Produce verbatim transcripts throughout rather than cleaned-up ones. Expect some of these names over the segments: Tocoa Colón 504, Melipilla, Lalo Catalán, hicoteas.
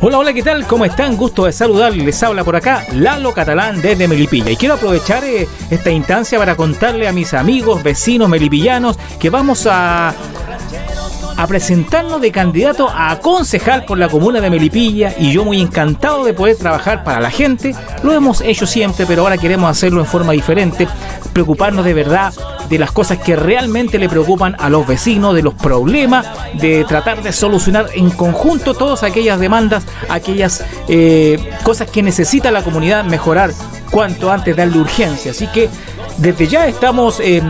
Hola, hola, ¿qué tal? ¿Cómo están? Gusto de saludarles. Les habla por acá Lalo Catalán desde Melipilla. Y quiero aprovechar eh, esta instancia para contarle a mis amigos, vecinos melipillanos que vamos a, a presentarnos de candidato a concejal por la comuna de Melipilla. Y yo muy encantado de poder trabajar para la gente. Lo hemos hecho siempre, pero ahora queremos hacerlo en forma diferente. Preocuparnos de verdad de las cosas que realmente le preocupan a los vecinos, de los problemas, de tratar de solucionar en conjunto todas aquellas demandas, aquellas eh, cosas que necesita la comunidad mejorar cuanto antes, darle urgencia. Así que desde ya estamos eh,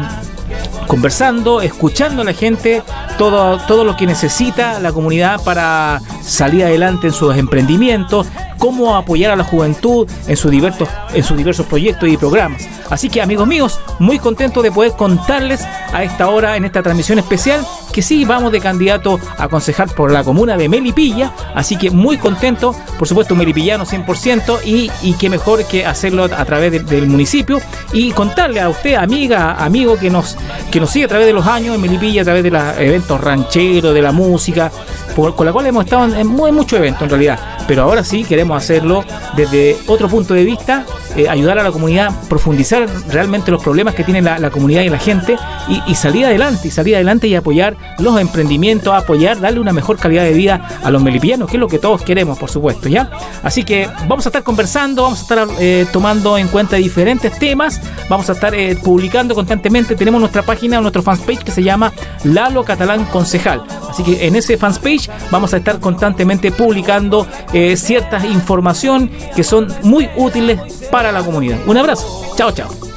conversando, escuchando a la gente, todo, todo lo que necesita la comunidad para salir adelante en sus emprendimientos, cómo apoyar a la juventud en sus diversos, en sus diversos proyectos y programas. Así que, amigos míos, muy contento de poder contarles a esta hora, en esta transmisión especial, que sí, vamos de candidato a concejal por la comuna de Melipilla. Así que muy contento, por supuesto, melipillano cien por ciento, y, y qué mejor que hacerlo a través de, del municipio, y contarle a usted, amiga, amigo, que nos, que nos sigue a través de los años en Melipilla, a través de los eventos rancheros, de la música, por, con la cual hemos estado en, en muy, muchos eventos en realidad. Pero ahora sí queremos hacerlo desde otro punto de vista, eh, ayudar a la comunidad, profundizar realmente los problemas que tiene la, la comunidad y la gente, y, y salir adelante, y salir adelante y apoyar los emprendimientos, apoyar, darle una mejor calidad de vida a los melipillanos, que es lo que todos queremos, por supuesto, ¿ya? Así que vamos a estar conversando, vamos a estar eh, tomando en cuenta diferentes temas, vamos a estar eh, publicando constantemente. Tenemos nuestra página, nuestro fanpage que se llama Lalo Catalán Concejal. Así que en ese fanpage vamos a estar constantemente publicando Eh, ciertas informaciones que son muy útiles para la comunidad. Un abrazo. Chao, chao.